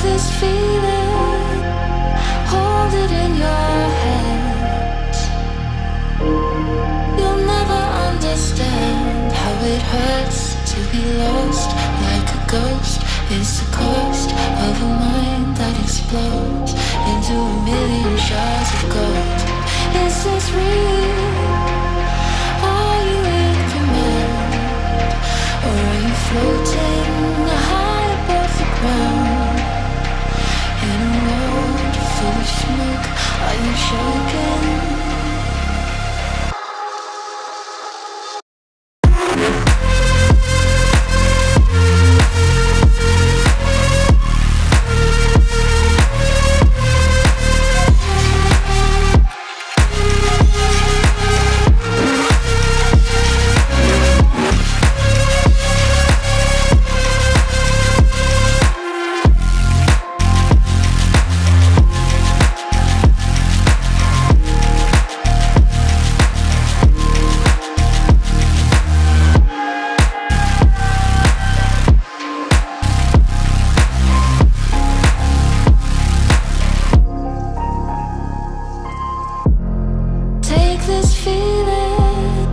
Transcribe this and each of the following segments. This feeling, hold it in your hands. You'll never understand how it hurts to be lost like a ghost. It's the cost of a mind that explodes into a million shards of gold. Is this real? Are you in command? Or are you floating high above the ground? Full of smoke, are you shaking? This feeling,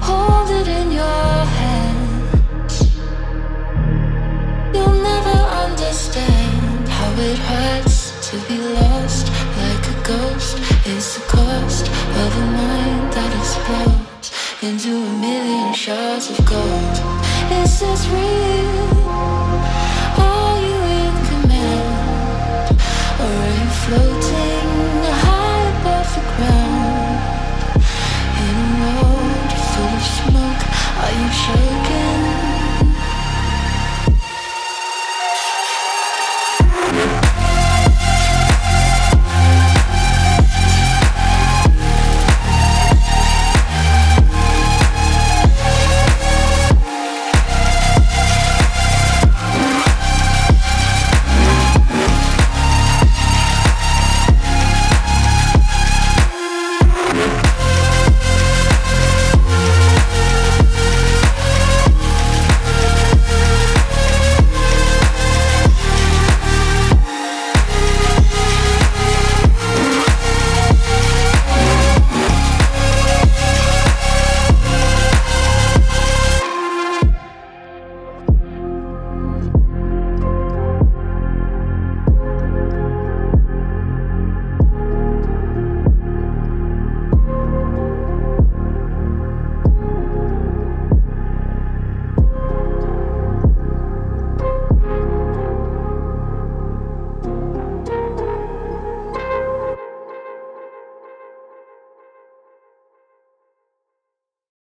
hold it in your hands. You'll never understand how it hurts to be lost like a ghost. It's the cost of a mind that explodes into a million shards of gold. Is this real? Are you in command? Or are you floating high above the ground?